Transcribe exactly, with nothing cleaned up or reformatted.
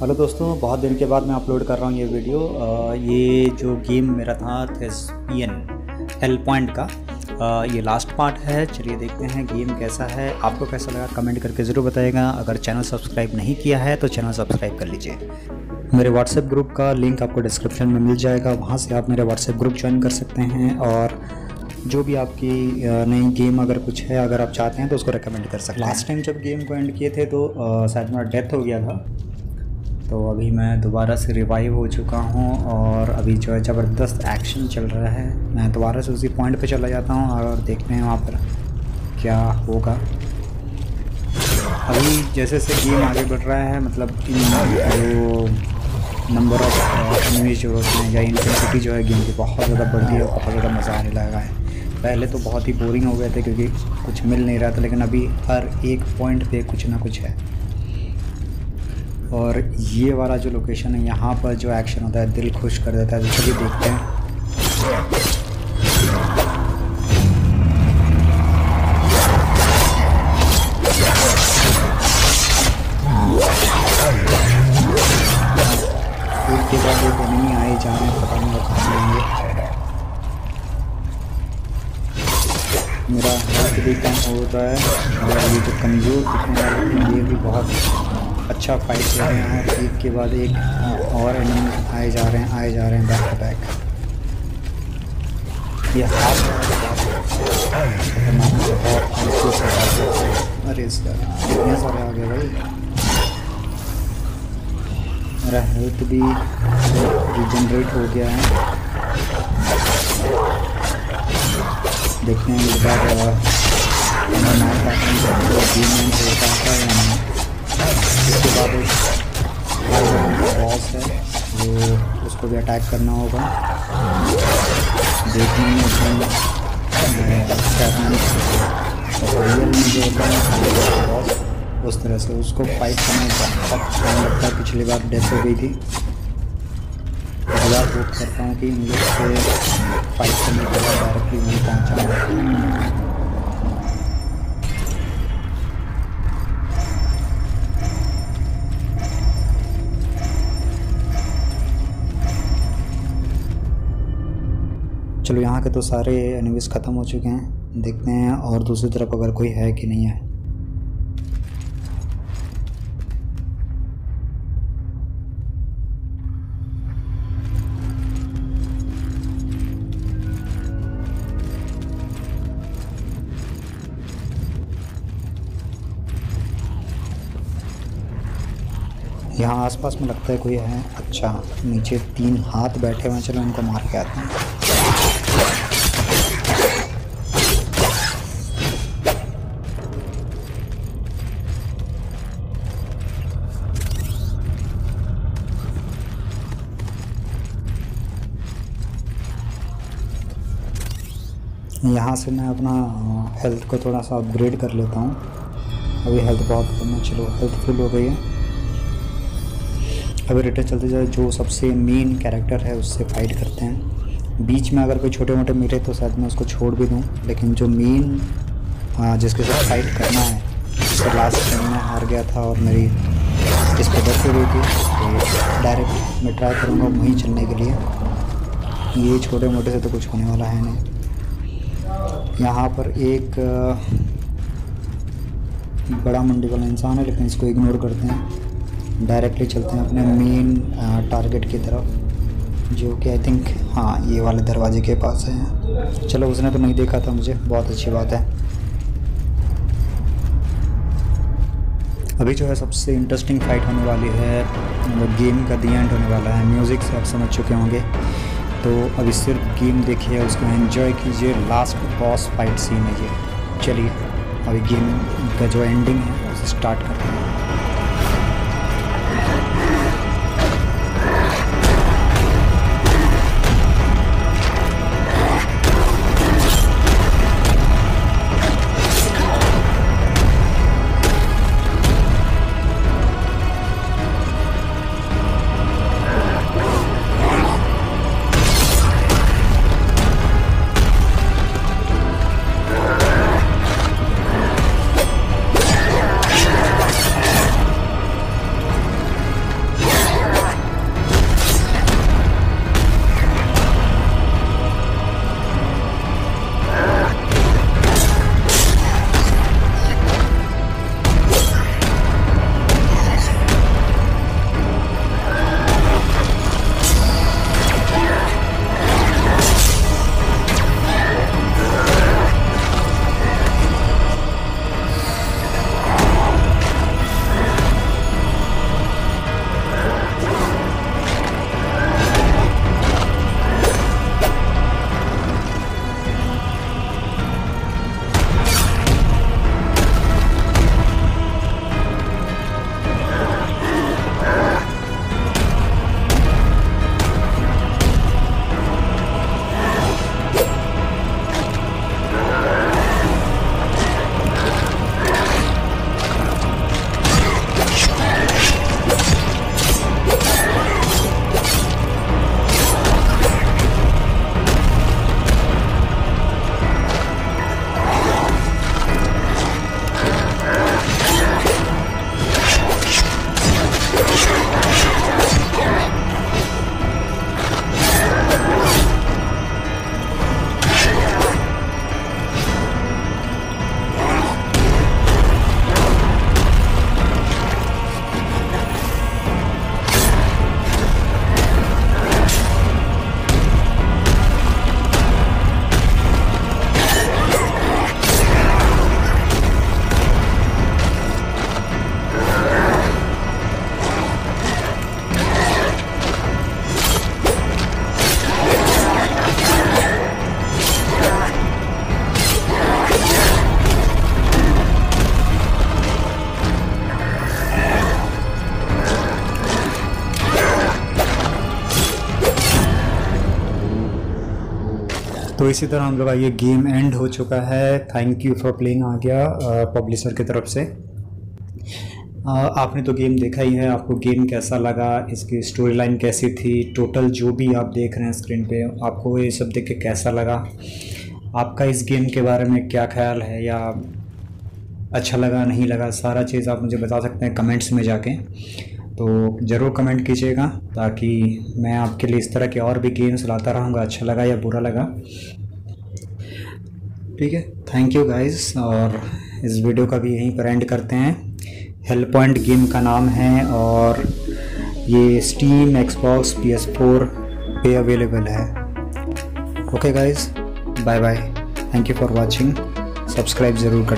Hello दोस्तों, बहुत दिन के बाद मैं अपलोड कर रहा हूँ ये वीडियो। आ, ये जो गेम मेरा था थेस्पियन हेल पॉइंट का, आ, ये लास्ट पार्ट है। चलिए देखते हैं गेम कैसा है, आपको कैसा लगा कमेंट करके ज़रूर बताइएगा। अगर चैनल सब्सक्राइब नहीं किया है तो चैनल सब्सक्राइब कर लीजिए। मेरे व्हाट्सएप ग्रुप का लिंक आपको डिस्क्रिप्शन में मिल जाएगा, वहाँ से आप मेरा व्हाट्सएप ग्रुप ज्वाइन कर सकते हैं। और जो भी आपकी नई गेम अगर कुछ है, अगर आप चाहते हैं तो उसको रिकमेंड कर सकते हैं। लास्ट टाइम जब गेम को एंड किए थे तो शायद मेरा डेथ हो गया था, तो अभी मैं दोबारा से रिवाइव हो चुका हूँ। और अभी जो है ज़बरदस्त एक्शन चल रहा है। मैं दोबारा से उसी पॉइंट पे चला जाता हूँ और देखते हैं वहाँ पर क्या होगा। अभी जैसे जैसे गेम आगे बढ़ रहा है, मतलब जो नंबर ऑफ एनिमीज जो होते हैं या इंटेंसिटी जो है गेम की बहुत ज़्यादा बढ़ गई है, बहुत ज़्यादा मज़ा आने लगा है। पहले तो बहुत ही बोरिंग हो गए थे क्योंकि कुछ मिल नहीं रहा था, लेकिन अभी हर एक पॉइंट पर कुछ ना कुछ है। और ये वाला जो लोकेशन है, यहाँ पर जो एक्शन होता है दिल खुश कर देता है। तो चलिए देखते हैं। एक के बाद एक एनिमी आए जा रहे हैं, पता नहीं वो कहाँ जाएंगे। मेरा हेल्थ भी कम होता है और ये जो कमज़ोर दिखने वाले ये भी बहुत अच्छा फाइट कर रहे हैं। एक के बाद एक और एनिमी आए जा रहे हैं आए जा रहे हैं बैक टू बैक। ये हाथ अरे सर कितने सारे आ गए भाई। मेरा हेल्थ भी रिजनरेट हो गया है। देखते हैं इस बार होता है या नहीं। इसके बाद एक बॉस है जो उसको भी अटैक करना होगा। देखने में बॉस उस तरह से उसको फाइट करने का बहुत टाइम लगता है। पिछली बार डेथ हो गई थी। हज़ार होप करता हूँ कि मुझे फाइट करने के बाद डायरेक्टली नहीं पहुँचा। चलो, यहाँ के तो सारे एनिमीज ख़त्म हो चुके हैं। देखते हैं और दूसरी तरफ अगर कोई है कि नहीं है। यहाँ आसपास में लगता है कोई है। अच्छा, नीचे तीन हाथ बैठे हुए हैं, चलो उनको मार के आते हैं। यहाँ से मैं अपना हेल्थ को थोड़ा सा अपग्रेड कर लेता हूँ। अभी हेल्थ बहुत कम है। चलो, हेल्थ फुल हो गई है। अभी रिटर्न चलते जाए, जो सबसे मेन कैरेक्टर है उससे फाइट करते हैं। बीच में अगर कोई छोटे मोटे मिले तो शायद मैं उसको छोड़ भी दूँ, लेकिन जो मेन जिसके साथ फाइट करना है उससे लास्ट टाइम मैं हार गया था और मेरी इस पर डेथ हो गई थी। तो डायरेक्ट मैं ट्राई करूँगा वहीं चलने के लिए। ये छोटे मोटे से तो कुछ होने वाला है नहीं। यहाँ पर एक बड़ा मंडी वाला इंसान है, लेकिन इसको इग्नोर करते हैं। डायरेक्टली चलते हैं अपने मेन टारगेट की तरफ, जो कि आई थिंक हाँ ये वाले दरवाजे के पास है। चलो, उसने तो नहीं देखा था मुझे, बहुत अच्छी बात है। अभी जो है सबसे इंटरेस्टिंग फाइट होने वाली है, वो गेम का दी एंड होने वाला है। म्यूज़िक से आप समझ चुके होंगे, तो अभी सिर्फ गेम देखिए, उसको एंजॉय कीजिए। लास्ट बॉस फाइट सीन है ये। चलिए अभी गेम का जो एंडिंग है उसे स्टार्ट करते हैं। तो इसी तरह हम लोग का ये गेम एंड हो चुका है। थैंक यू फॉर प्लेइंग आ गया पब्लिशर की तरफ से। आ, आपने तो गेम देखा ही है, आपको गेम कैसा लगा, इसकी स्टोरी लाइन कैसी थी, टोटल जो भी आप देख रहे हैं स्क्रीन पे, आपको ये सब देख के कैसा लगा, आपका इस गेम के बारे में क्या ख्याल है, या अच्छा लगा नहीं लगा, सारा चीज़ आप मुझे बता सकते हैं कमेंट्स में जाके। तो ज़रूर कमेंट कीजिएगा ताकि मैं आपके लिए इस तरह के और भी गेम्स लाता रहूँगा, अच्छा लगा या बुरा लगा। ठीक है, थैंक यू गाइज़, और इस वीडियो का भी यहीं पर एंड करते हैं। हेलपॉइंट गेम का नाम है और ये Steam, Xbox, P S four पे अवेलेबल है। Okay guys, bye bye, thank you for watching, subscribe ज़रूर करते हैं।